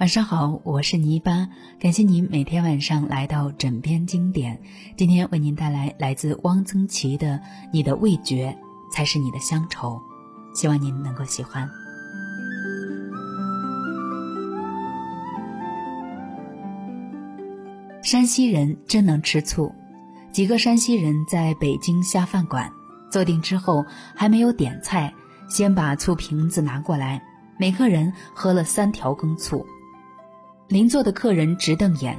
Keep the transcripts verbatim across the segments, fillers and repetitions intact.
晚上好，我是泥巴，感谢您每天晚上来到枕边经典。今天为您带来来自汪曾祺的你的味觉才是你的乡愁，希望您能够喜欢。山西人真能吃醋，几个山西人在北京下饭馆，坐定之后还没有点菜，先把醋瓶子拿过来，每个人喝了三条羹醋。邻座的客人直瞪眼。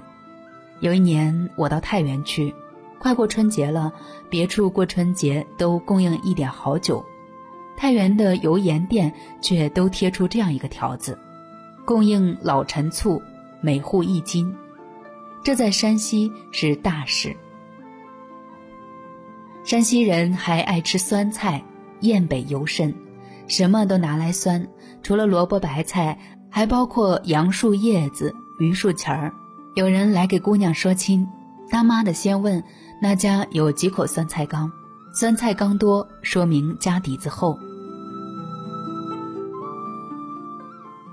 有一年我到太原去，快过春节了，别处过春节都供应一点好酒，太原的油盐店却都贴出这样一个条子，供应老陈醋，每户一斤。这在山西是大事。山西人还爱吃酸菜，燕北尤甚，什么都拿来酸，除了萝卜白菜，还包括杨树叶子、榆树钱儿。有人来给姑娘说亲，大妈的先问那家有几口酸菜缸，酸菜缸多说明家底子厚。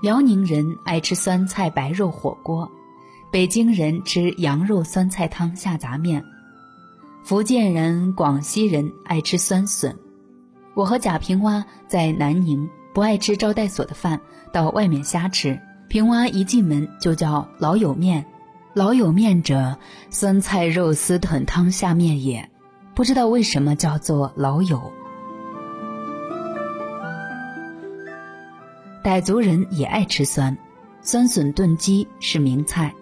辽宁人爱吃酸菜白肉火锅，北京人吃羊肉酸菜汤下杂面，福建人、广西人爱吃酸笋。我和贾平凹在南宁，不爱吃招待所的饭，到外面瞎吃。平凹一进门就叫老友面，老友面者，酸菜肉丝豚汤下面也，不知道为什么叫做老友。傣族人也爱吃酸，酸笋炖鸡是名菜。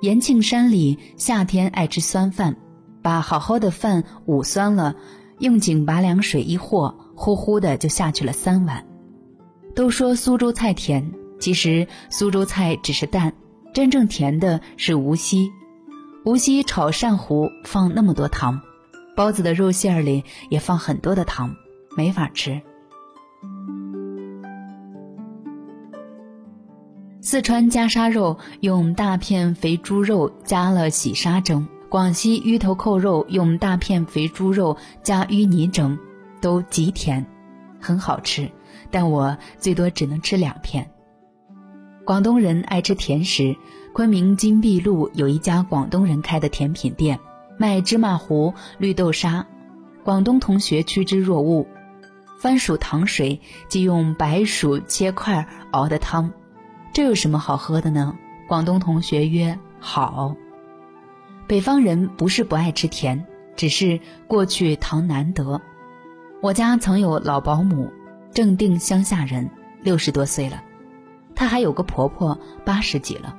延庆山里夏天爱吃酸饭，把好好的饭捂酸了，用井拔凉水一和，呼呼的就下去了三碗。都说苏州菜甜，其实苏州菜只是淡，真正甜的是无锡。无锡炒鳝糊放那么多糖，包子的肉馅里也放很多的糖，没法吃。四川夹沙肉用大片肥猪肉加了洗沙蒸，广西鱼头扣肉用大片肥猪肉加淤泥蒸，都极甜，很好吃，但我最多只能吃两片。广东人爱吃甜食，昆明金碧路有一家广东人开的甜品店，卖芝麻糊、绿豆沙，广东同学趋之若鹜。番薯糖水即用白薯切块熬的汤，这有什么好喝的呢？广东同学曰好。北方人不是不爱吃甜，只是过去糖难得。我家曾有老保姆，正定乡下人，六十多岁了，她还有个婆婆，八十几了。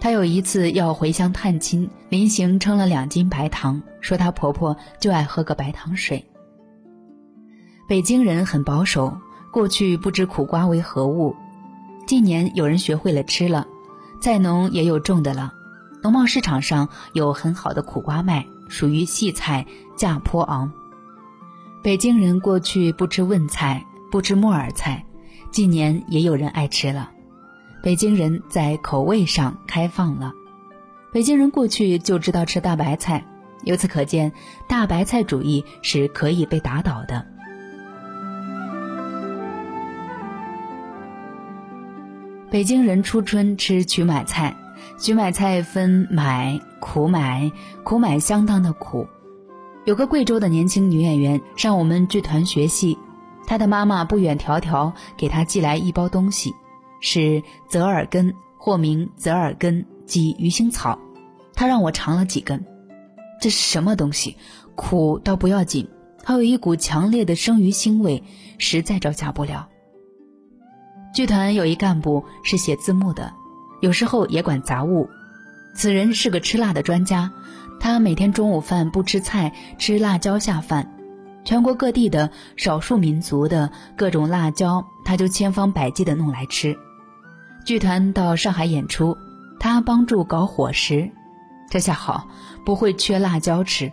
她有一次要回乡探亲，临行称了两斤白糖，说她婆婆就爱喝个白糖水。北京人很保守，过去不知苦瓜为何物，近年有人学会了吃了，在农也有种的了，农贸市场上有很好的苦瓜卖，属于细菜，价颇昂。北京人过去不吃汶菜，不吃木耳菜，近年也有人爱吃了。北京人在口味上开放了，北京人过去就知道吃大白菜，由此可见，大白菜主义是可以被打倒的。北京人初春吃曲买菜，曲买菜分买、苦买，苦买相当的苦。有个贵州的年轻女演员上我们剧团学戏，她的妈妈不远迢迢给她寄来一包东西，是折耳根，或名折耳根及鱼腥草，她让我尝了几根。这是什么东西？苦倒不要紧，还有一股强烈的生鱼腥味，实在招架不了。剧团有一干部是写字幕的，有时候也管杂物。此人是个吃辣的专家，他每天中午饭不吃菜，吃辣椒下饭。全国各地的少数民族的各种辣椒，他就千方百计地弄来吃。剧团到上海演出，他帮助搞伙食，这下好，不会缺辣椒吃。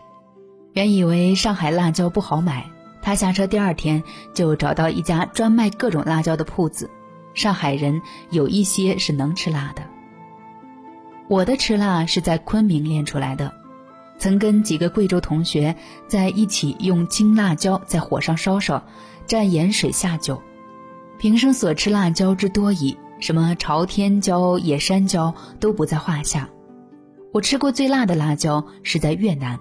原以为上海辣椒不好买，他下车第二天就找到一家专卖各种辣椒的铺子。上海人有一些是能吃辣的。我的吃辣是在昆明练出来的，曾跟几个贵州同学在一起用青辣椒在火上烧烧，蘸盐水下酒。平生所吃辣椒之多矣，什么朝天椒、野山椒都不在话下。我吃过最辣的辣椒是在越南，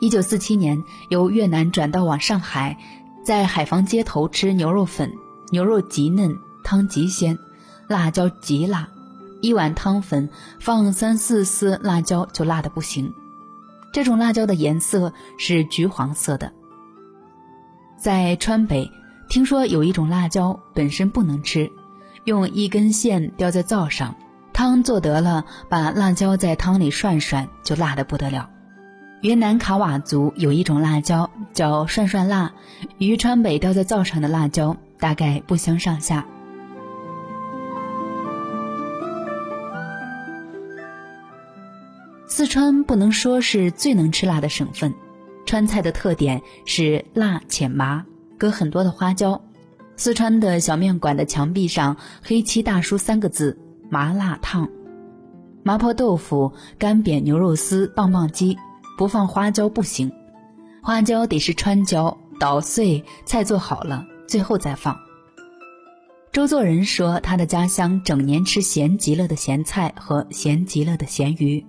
一九四七年由越南转到往上海，在海防街头吃牛肉粉，牛肉极嫩，汤极鲜，辣椒极辣，一碗汤粉放三四丝辣椒就辣得不行。这种辣椒的颜色是橘黄色的。在川北听说有一种辣椒本身不能吃，用一根线吊在灶上，汤做得了，把辣椒在汤里涮涮就辣得不得了。云南卡瓦族有一种辣椒叫涮涮辣，与川北吊在灶上的辣椒大概不相上下。四川不能说是最能吃辣的省份，川菜的特点是辣且麻，搁很多的花椒。四川的小面馆的墙壁上黑漆大书三个字：麻辣烫。麻婆豆腐、干煸牛肉丝、棒棒鸡不放花椒不行，花椒得是川椒，捣碎菜做好了最后再放。周作人说他的家乡整年吃咸极了的咸菜和咸极了的咸鱼，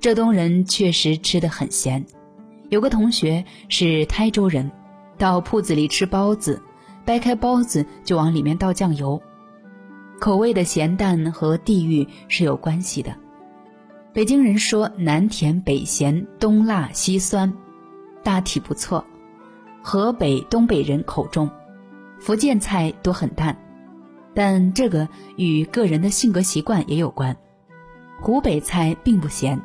浙东人确实吃得很咸。有个同学是台州人，到铺子里吃包子，掰开包子就往里面倒酱油，口味的咸淡和地域是有关系的。北京人说南甜北咸，东辣西酸，大体不错。河北、东北人口重，福建菜多很淡，但这个与个人的性格习惯也有关。湖北菜并不咸，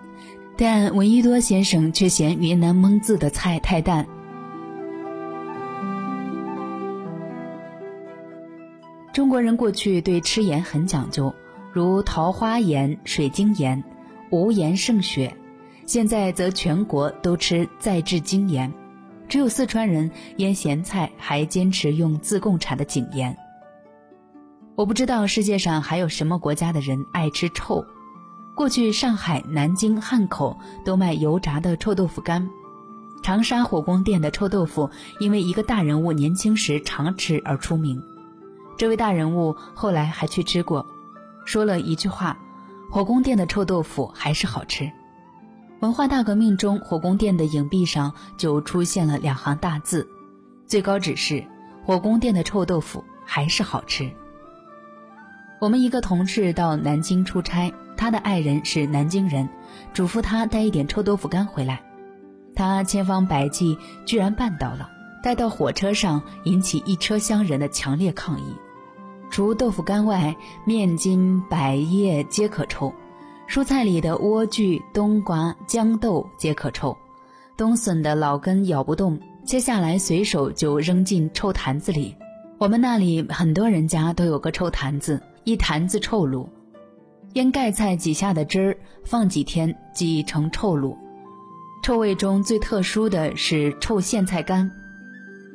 但闻一多先生却嫌云南蒙自的菜太淡。中国人过去对吃盐很讲究，如桃花盐、水晶盐、无盐胜雪，现在则全国都吃再制精盐，只有四川人腌咸菜还坚持用自贡产的井盐。我不知道世界上还有什么国家的人爱吃臭。过去上海、南京、汉口都卖油炸的臭豆腐干，长沙火宫店的臭豆腐因为一个大人物年轻时常吃而出名。这位大人物后来还去吃过，说了一句话：火宫店的臭豆腐还是好吃。文化大革命中，火宫店的影壁上就出现了两行大字，最高指示：火宫店的臭豆腐还是好吃。我们一个同事到南京出差，他的爱人是南京人，嘱咐他带一点臭豆腐干回来，他千方百计居然办到了，带到火车上引起一车厢人的强烈抗议。除豆腐干外，面筋、百叶皆可臭，蔬菜里的莴苣、冬瓜、豇豆皆可臭，冬笋的老根咬不动，切下来随手就扔进臭坛子里。我们那里很多人家都有个臭坛子，一坛子臭卤，腌盖菜挤下的汁儿放几天挤成臭卤。臭味中最特殊的是臭苋菜干，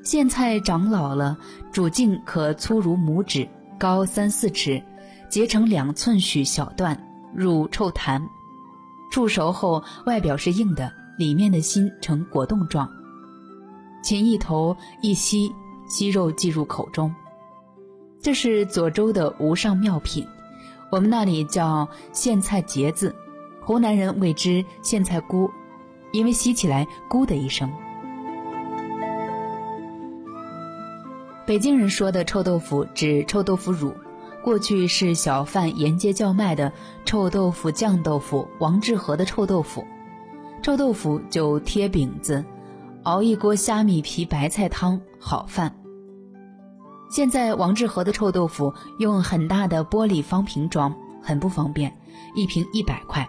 苋菜长老了，主茎可粗如拇指，高三四尺，结成两寸许小段，入臭坛，触熟后外表是硬的，里面的心呈果冻状，芹一头一吸，吸肉即入口中。这是左州的无上妙品，我们那里叫苋菜结子，湖南人谓之苋菜菇，因为吸起来咕的一声。北京人说的臭豆腐指臭豆腐乳，过去是小贩沿街叫卖的臭豆腐、酱豆腐、王致和的臭豆腐。臭豆腐就贴饼子，熬一锅虾米皮白菜汤，好饭。现在王致和的臭豆腐用很大的玻璃方瓶装，很不方便，一瓶一百块，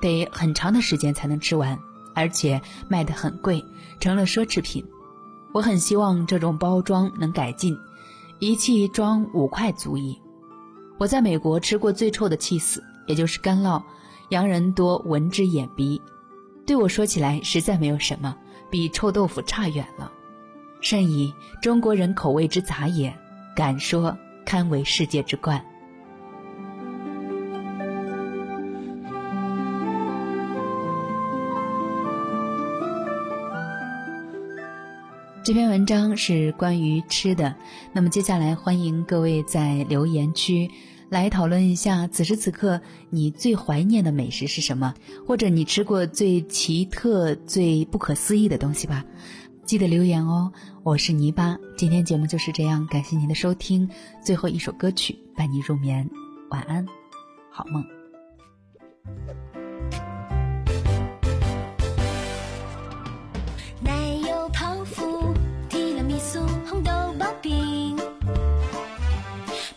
得很长的时间才能吃完，而且卖得很贵，成了奢侈品。我很希望这种包装能改进，一气装五块足矣。我在美国吃过最臭的cheese，也就是干酪，洋人多闻之眼鼻，对我说起来实在没有什么，比臭豆腐差远了。甚以中国人口味之杂也，敢说堪为世界之冠。这篇文章是关于吃的，那么接下来欢迎各位在留言区来讨论一下此时此刻你最怀念的美食是什么，或者你吃过最奇特最不可思议的东西吧。记得留言哦，我是泥巴，今天节目就是这样，感谢您的收听，最后一首歌曲伴你入眠，晚安，好梦。奶油泡芙、提拉米苏、红豆刨冰、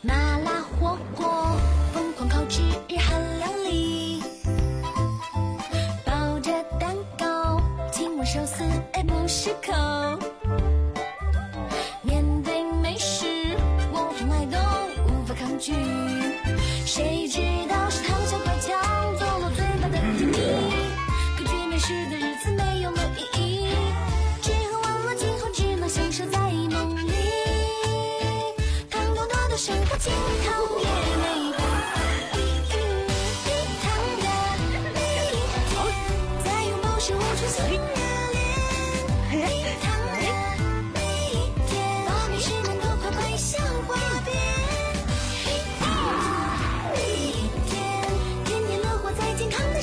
麻辣火锅，疯狂烤制日韩料理，抱着蛋糕亲吻寿司爱不释口，面对美食我从来都无法抗拒，谁知道是糖小白酱做了最棒的甜蜜，抗拒美食的日子没有了意义，只和忘了今后只能享受在梦里，糖多多的生活尽头也没有冰糖的每一天，在拥抱时无处想热恋，冰糖的每一天，把美食们都快摆向花边，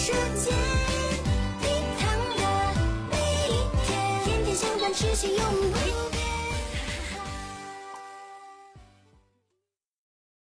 世界冰糖的每一天，天天相伴，吃些又美。